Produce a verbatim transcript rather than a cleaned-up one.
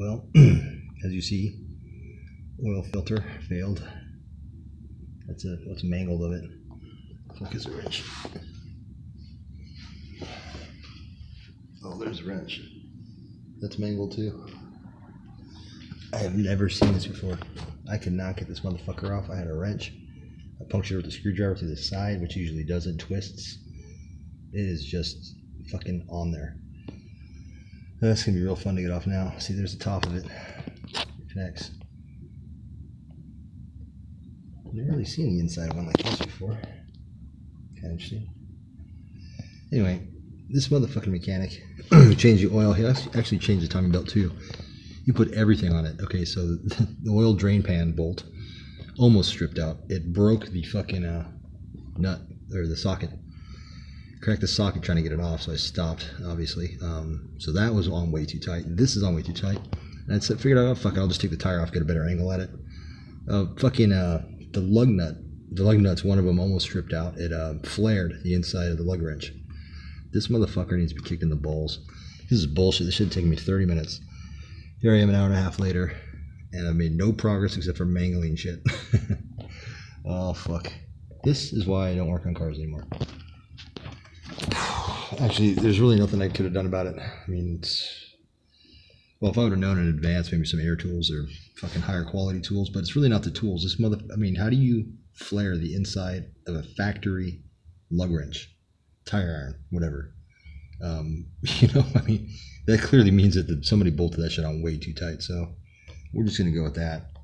Well, as you see, oil filter failed. That's a, what's mangled of it. Focus the wrench. Oh, there's the wrench. That's mangled too. I have never seen this before. I could not get this motherfucker off. I had a wrench. I punctured with a screwdriver through the side, which usually doesn't, twists. It is just fucking on there. That's gonna be real fun to get off now. See, there's the top of it. It connects. I've never really seen the inside of one like this before. Kind of interesting. Anyway, this motherfucking mechanic changed the oil. He actually changed the timing belt too. You put everything on it. Okay, so the, the oil drain pan bolt almost stripped out. It broke the fucking uh, nut or the socket. Cracked the socket trying to get it off, so I stopped, obviously. Um, so that was on way too tight. This is on way too tight. And I figured out, oh, fuck it, I'll just take the tire off, get a better angle at it. Uh, fucking uh, the lug nut, the lug nuts, one of them almost stripped out. It uh, flared the inside of the lug wrench. This motherfucker needs to be kicked in the balls. This is bullshit. This should have taken me thirty minutes. Here I am an hour and a half later, and I've made no progress except for mangling shit. Oh, fuck. This is why I don't work on cars anymore. Actually, there's really nothing I could have done about it. I mean, it's, well, if I would have known in advance, maybe some air tools or fucking higher quality tools, but it's really not the tools. This mother, I mean, how do you flare the inside of a factory lug wrench, tire iron, whatever? Um, you know, I mean, that clearly means that the, somebody bolted that shit on way too tight. So we're just going to go with that.